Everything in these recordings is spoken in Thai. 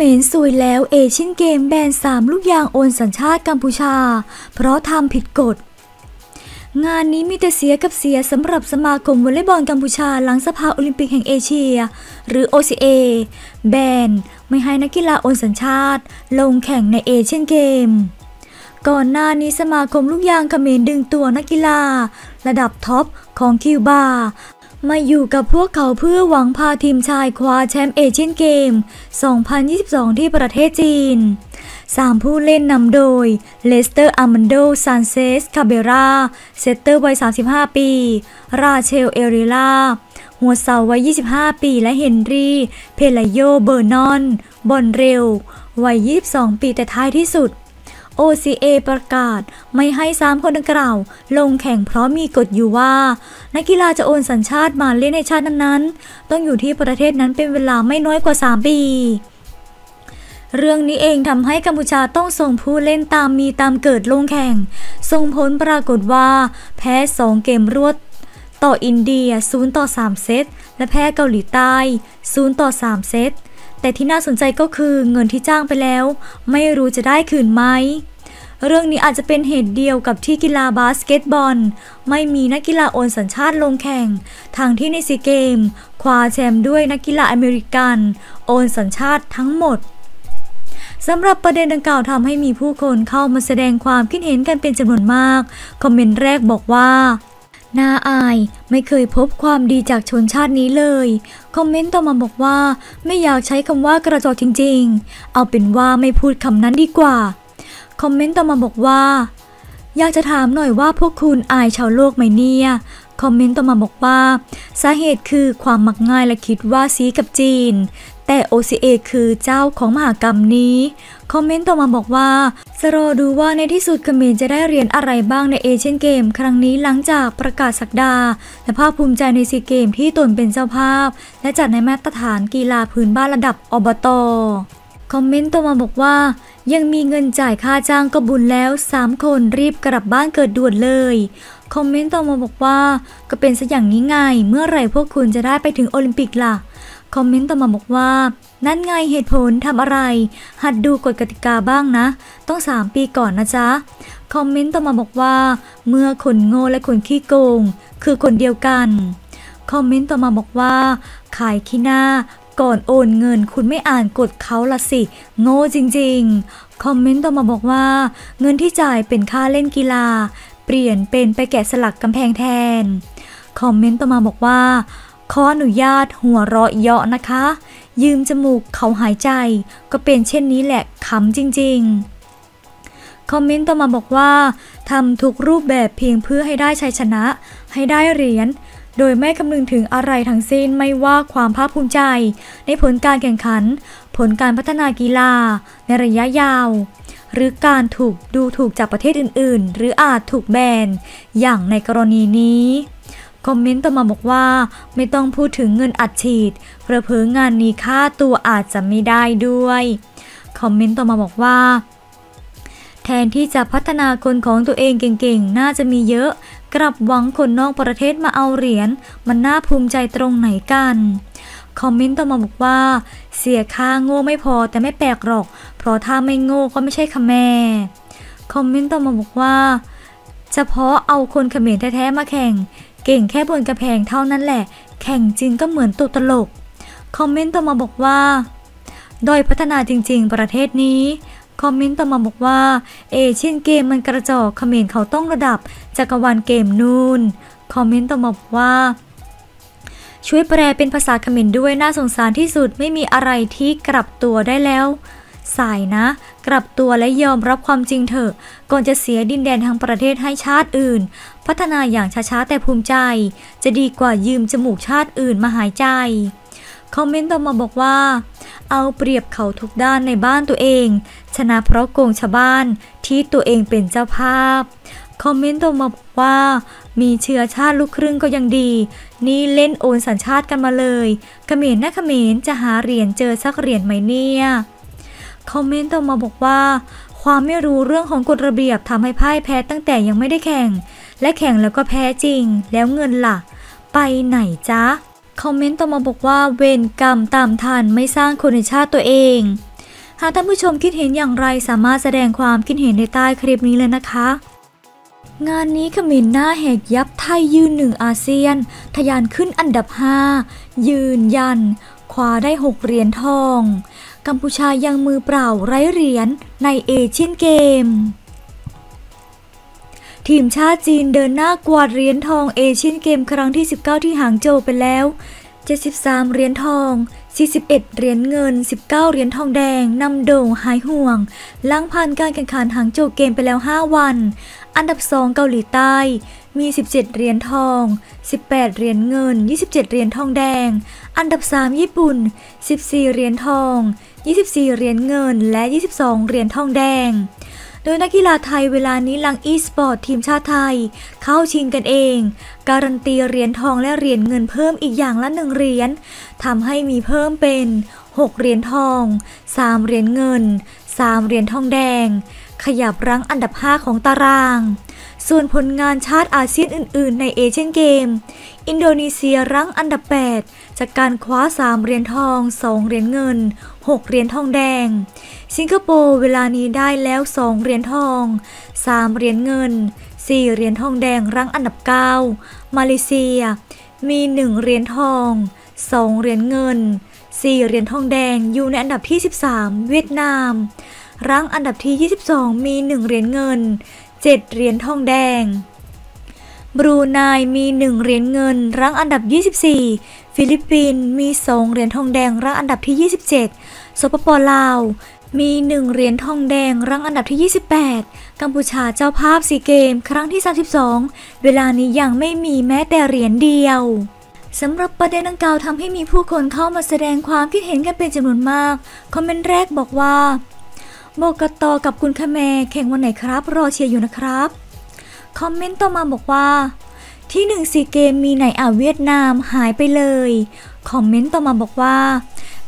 เมรซวยแล้วเอเชียนเกมแบน3ลูกยางโอนสัญชาติกัมพูชาเพราะทำผิดกฎงานนี้มีแต่เสียกับเสียสำหรับสมาคมวอลเลย์บอลกัมพูชาหลังสภาโอลิมปิกแห่งเอเชียหรือ OCA แบนไม่ให้นักกีฬาโอนสัญชาติลงแข่งในเอเชียนเกมก่อนหน้านี้สมาคมลูกยางเขมรดึงตัวนักกีฬาระดับท็อปของคิวบามาอยู่กับพวกเขาเพื่อหวังพาทีมชายคว้าแชมป์เอเชียนเกม 2022 ที่ประเทศจีน3ผู้เล่นนำโดยเลสเตอร์อามันโดซานเซสคาเบราเซตเตอร์วัย35ปีราเชลเอริล่าหัวเสาวัย25ปีและเฮนรี่เพลโยเบอร์นอนบอนเรลวัย22ปีแต่ท้ายที่สุด OCA ประกาศไม่ให้3คนดังกล่าวลงแข่งเพราะมีกฎอยู่ว่านักกีฬาจะโอนสัญชาติมาเล่นในชาตินั้นๆต้องอยู่ที่ประเทศนั้นเป็นเวลาไม่น้อยกว่า3ปีเรื่องนี้เองทำให้กัมพูชาต้องส่งผู้เล่นตามมีตามเกิดลงแข่งส่งผลปรากฏว่าแพ้2เกมรวดต่ออินเดีย0-3 เซตและแพ้เกาหลีใต้0-3 เซตแต่ที่น่าสนใจก็คือเงินที่จ้างไปแล้วไม่รู้จะได้คืนไหมเรื่องนี้อาจจะเป็นเหตุเดียวกับที่กีฬาบาสเกตบอลไม่มีนักกีฬาโอนสัญชาติลงแข่งทางที่ในซีเกมคว้าแชมป์ด้วยนักกีฬาอเมริกันโอนสัญชาติทั้งหมดสำหรับประเด็นดังกล่าวทำให้มีผู้คนเข้ามาแสดงความคิดเห็นกันเป็นจำนวนมากคอมเมนต์แรกบอกว่าน่าอายไม่เคยพบความดีจากชนชาตินี้เลยคอมเมนต์ต่อมาบอกว่าไม่อยากใช้คำว่ากระจอกจริงๆเอาเป็นว่าไม่พูดคำนั้นดีกว่าคอมเมนต์ต่อมาบอกว่าอยากจะถามหน่อยว่าพวกคุณอายชาวโลกไหมเนี่ยคอมเมนต์ต่อมาบอกว่าสาเหตุคือความมักง่ายและคิดว่าซีกับจีนแต่ OCA คือเจ้าของมหากรรมนี้คอมเมนต์ต่อมาบอกว่าจะรอดูว่าในที่สุดเขมรจะได้เหรียญอะไรบ้างในเอเชียนเกมครั้งนี้หลังจากประกาศศักดาและภาคภูมิใจในซีเกมที่ตนเป็นเจ้าภาพและจัดในมาตรฐานกีฬาพื้นบ้านระดับอบต.คอมเมนต์ต่อมาบอกว่ายังมีเงินจ่ายค่าจ้างก็บุญแล้ว3คนรีบกลับบ้านเกิดด่วนเลยคอมเมนต์ต่อมาบอกว่าก็เป็นซะอย่างนี้ไงเมื่อไหร่พวกคุณจะได้ไปถึงโอลิมปิกล่ะคอมเมนต์ต่อมาบอกว่านั่นไงเหตุผลทำอะไรหัดดูกฎกติกาบ้างนะต้อง3ปีก่อนนะจ๊ะคอมเมนต์ต่อมาบอกว่าเมื่อคนโง่และคนขี้โกงคือคนเดียวกันคอมเมนต์ต่อมาบอกว่าขายขี้หน้าก่อนโอนเงินคุณไม่อ่านกฎเขาละสิโง่จริงๆคอมเมนต์ต่อมาบอกว่าเงินที่จ่ายเป็นค่าเล่นกีฬาเปลี่ยนเป็นไปแกะสลักกำแพงแทนคอมเมนต์ต่อมาบอกว่าขออนุญาตหัวเราะเยาะนะคะยืมจมูกเขาหายใจก็เป็นเช่นนี้แหละขำจริงๆคอมเมนต์ต่อมาบอกว่าทำทุกรูปแบบเพียงเพื่อให้ได้ชัยชนะให้ได้เหรียญโดยไม่คำนึงถึงอะไรทั้งสิ้นไม่ว่าความภาคภูมิใจในผลการแข่งขันผลการพัฒนากีฬาในระยะยาวหรือการถูกดูถูกจากประเทศอื่นๆหรืออาจถูกแบนอย่างในกรณีนี้คอมเมนต์ต่อมาบอกว่าไม่ต้องพูดถึงเงินอัดฉีดเผื่องานนี้ค่าตัวอาจจะไม่ได้ด้วยคอมเมนต์ต่อมาบอกว่าแทนที่จะพัฒนาคนของตัวเองเก่งๆน่าจะมีเยอะกลับหวังคนนอกประเทศมาเอาเหรียญมันน่าภูมิใจตรงไหนกันคอมเมนต์ต่อมาบอกว่าเสียค่าโง่ไม่พอแต่ไม่แปลกหรอกเพราะถ้าไม่โง่ก็ไม่ใช่ขแมคอมเมนต์ต่อมาบอกว่าเฉพาะเอาคนเขมรแท้ๆมาแข่งเก่งแค่บนกระแพงเท่านั้นแหละแข่งจริงก็เหมือนตัวตลกคอมเมนต์ต่อมาบอกว่าด้อยพัฒนาจริงๆประเทศนี้คอมเมนต์ต่อมาบอกว่าเอเชียนเกมมันกระจอกเขมรเขาต้องระดับจักรวาลเกมนู่นคอมเมนต์ต่อมาบอกว่าช่วยแปลเป็นภาษาเขมรด้วยน่าสงสารที่สุดไม่มีอะไรที่กลับตัวได้แล้วสายนะกลับตัวและยอมรับความจริงเถอะก่อนจะเสียดินแดนทางประเทศให้ชาติอื่นพัฒนาอย่างช้าๆแต่ภูมิใจจะดีกว่ายืมจมูกชาติอื่นมาหายใจคอมเมนต์ต่อมาบอกว่าเอาเปรียบเขาทุกด้านในบ้านตัวเองชนะเพราะโกงชาวบ้านที่ตัวเองเป็นเจ้าภาพคอมเมนต์ต่อมาบอกว่ามีเชื้อชาติลูกครึ่งก็ยังดีนี่เล่นโอนสัญชาติกันมาเลยเขมรนะเขมรจะหาเหรียญเจอสักเหรียญไหมเนี่ยคอมเมนต์ต่อมาบอกว่าความไม่รู้เรื่องของกฎระเบียบทำให้พ่ายแพ้ตั้งแต่ยังไม่ได้แข่งและแข่งแล้วก็แพ้จริงแล้วเงินล่ะไปไหนจ๊ะคอมเมนต์ต่อมาบอกว่าเวรกรรมตามทันไม่สร้างคนในชาติตัวเอง หากท่านผู้ชมคิดเห็นอย่างไรสามารถแสดงความคิดเห็นในใต้คลิปนี้เลยนะคะงานนี้เขมรหน้าแหกยับไทยยืนหนึ่งอาเซียนทะยานขึ้นอันดับ5ยืนยันคว้าได้6เหรียญทองกัมพูชายังมือเปล่าไร้เหรียญในเอเชียนเกมทีมชาติจีนเดินหน้ากวาดเหรียญทองเอเชียนเกมครั้งที่19ที่หางโจวไปแล้ว73เหรียญทอง41เหรียญเงิน19เหรียญทองแดงนำโด่งหายห่วงล้างผ่านการแข่งขันหางโจวเกมไปแล้ว5วันอันดับ2เกาหลีใต้มี17เหรียญทอง18เหรียญเงิน27เหรียญทองแดงอันดับ3ญี่ปุ่น14เหรียญทอง24เหรียญเงินและ22เหรียญทองแดงโดยนักกีฬาไทยเวลานี้ลังอีสปอร์ตทีมชาติไทยเข้าชิงกันเองการันตีเหรียญทองและเหรียญเงินเพิ่มอีกอย่างละ1เหรียญทำให้มีเพิ่มเป็น6เหรียญทอง3เหรียญเงิน3เหรียญทองแดงขยับรั้งอันดับ5ของตารางส่วนผลงานชาติอาเซียนอื่นๆในเอเชียนเกมอินโดนีเซียรั้งอันดับ8จากการคว้า3เหรียญทอง2เหรียญเงิน6เหรียญทองแดงสิงคโปร์เวลานี้ได้แล้ว2เหรียญทอง3เหรียญเงิน4เหรียญทองแดงรั้งอันดับ9มาเลเซียมี1เหรียญทอง2เหรียญเงิน4เหรียญทองแดงอยู่ในอันดับที่13เวียดนามรั้งอันดับที่22มี1เหรียญเงิน7เหรียญทองแดงบรูไนมี1เหรียญเงินรั้งอันดับ24ฟิลิปปินส์มี2เหรียญทองแดงรั้งอันดับที่27สปป.ลาวมี1เหรียญทองแดงรั้งอันดับที่28กัมพูชาเจ้าภาพซีเกมครั้งที่32เวลานี้ยังไม่มีแม้แต่เหรียญเดียวสำหรับประเด็นดังกล่าวทำให้มีผู้คนเข้ามาแสดงความคิดเห็นกันเป็นจำนวนมากคอมเมนต์แรกบอกว่าโบกตอกับคุณคแมแข่งวันไหนครับรอเชียร์อยู่นะครับคอมเมนต์ต่อมาบอกว่าที่1ซีเกมมีไหนอ่ะเวียดนามหายไปเลยคอมเมนต์ต่อมาบอกว่า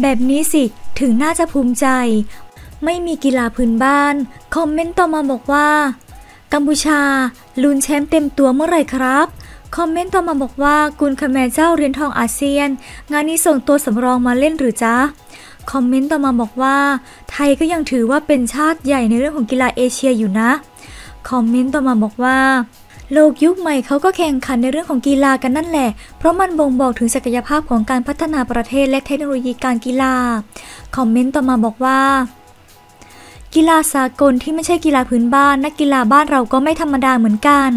แบบนี้สิถึงน่าจะภูมิใจไม่มีกีฬาพื้นบ้านคอมเมนต์ต่อมาบอกว่ากัมพูชาลุ้นแชมป์เต็มตัวเมื่อไหร่ครับคอมเมนต์ต่อมาบอกว่ากุนคแมเจ้าเหรียญทองอาเซียนงานนี้ส่งตัวสำรองมาเล่นหรือจ๊ะคอมเมนต์ต่อมาบอกว่าไทยก็ยังถือว่าเป็นชาติใหญ่ในเรื่องของกีฬาเอเชียอยู่นะคอมเมนต์ต่อมาบอกว่าโลกยุคใหม่เขาก็แข่งขันในเรื่องของกีฬากันนั่นแหละเพราะมันบ่งบอกถึงศักยภาพของการพัฒนาประเทศและเทคโนโลยีการกีฬาคอมเมนต์ต่อมาบอกว่ากีฬาสากลที่ไม่ใช่กีฬาพื้นบ้านนักกีฬาบ้านเราก็ไม่ธรรมดาเหมือนกัน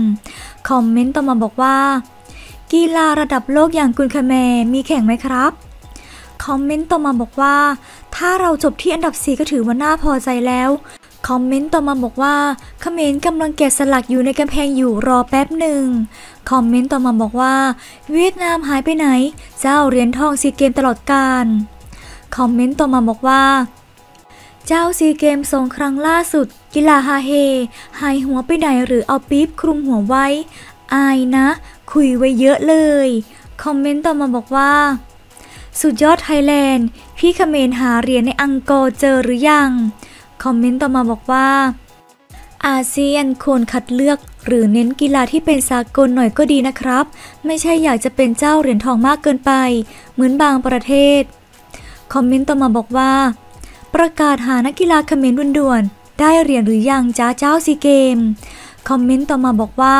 คอมเมนต์ต่อมาบอกว่ากีฬาระดับโลกอย่างกุนคแมมีแข่งไหมครับคอมเมนต์ต่อมาบอกว่าถ้าเราจบที่อันดับ4ก็ถือว่าน่าพอใจแล้วคอมเมนต์ต่อมาบอกว่าเขมรกำลังแกะสลักอยู่ในกำแพงอยู่รอแป๊บหนึ่งคอมเมนต์ต่อมาบอกว่าเวียดนามหายไปไหนเจ้าเหรียญทองซีเกมตลอดกาลคอมเมนต์ต่อมาบอกว่าเจ้าซีเกม2ครั้งล่าสุดกีฬาฮาเฮหายหัวไปไหนหรือเอาปี๊บคลุมหัวไว้อายนะคุยไว้เยอะเลยคอมเมนต์ต่อมาบอกว่าสุดยอดไทยแลนด์พี่เขมรหาเหรียญในอังกอร์เจอหรือยังคอมเมนต์ต่อมาบอกว่าอาเซียนควรคัดเลือกหรือเน้นกีฬาที่เป็นสากลหน่อยก็ดีนะครับไม่ใช่อยากจะเป็นเจ้าเหรียญทองมากเกินไปเหมือนบางประเทศคอมเมนต์ต่อมาบอกว่าประกาศหานักกีฬาเขมรด่วนๆได้เหรียญหรือยังจ้าเจ้าซีเกมคอมเมนต์ต่อมาบอกว่า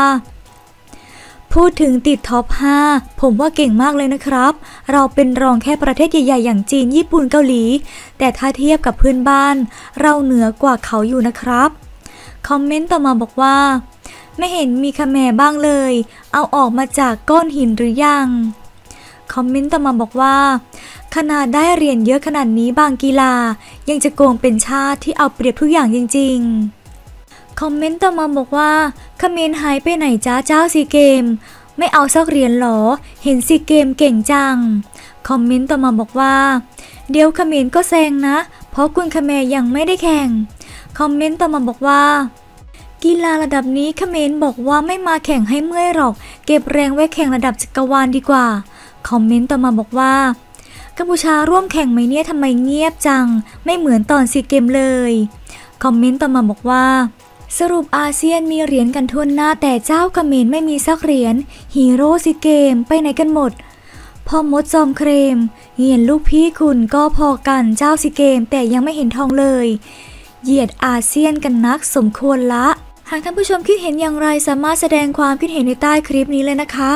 พูดถึงติดท็อป5ผมว่าเก่งมากเลยนะครับเราเป็นรองแค่ประเทศใหญ่ๆอย่างจีนญี่ปุ่นเกาหลีแต่ถ้าเทียบกับเพื่อนบ้านเราเหนือกว่าเขาอยู่นะครับคอมเมนต์ต่อมาบอกว่าไม่เห็นมีคแมบ้างเลยเอาออกมาจากก้อนหินหรือยังคอมเมนต์ต่อมาบอกว่าขนาดได้เหรียญเยอะขนาดนี้บางกีฬายังจะโกงเป็นชาติที่เอาเปรียบทุกอย่างจริงๆคอมเมนต์ต่อมาบอกว่าเขมรหายไปไหนจ้าเจ้าซีเกมไม่เอาซักเหรียญหรอเห็นซีเกมเก่งจังคอมเมนต์ต่อมาบอกว่าเดี๋ยวเขมรก็แซงนะเพราะกุนคแมยังไม่ได้แข่งคอมเมนต์ต่อมาบอกว่ากีฬาระดับนี้เขมรบอกว่าไม่มาแข่งให้เมื่อยหรอกเก็บแรงไว้แข่งระดับจักรวาลดีกว่าคอมเมนต์ต่อมาบอกว่ากัมพูชาร่วมแข่งไหมเนี่ยทำไมเงียบจังไม่เหมือนตอนซีเกมเลยคอมเมนต์ต่อมาบอกว่าสรุปอาเซียนมีเหรียญกันทั่วหน้าแต่เจ้าเขมรไม่มีสักเหรียญฮีโร่ซีเกมไปไหนกันหมด พ่อมดจอมเครมเหยียดลูกพี่คุณก็พอกันเจ้าสิเกมแต่ยังไม่เห็นทองเลยเหยียดอาเซียนกันนักสมควรละหากท่านผู้ชมคิดเห็นอย่างไรสามารถแสดงความคิดเห็นในใต้คลิปนี้เลยนะคะ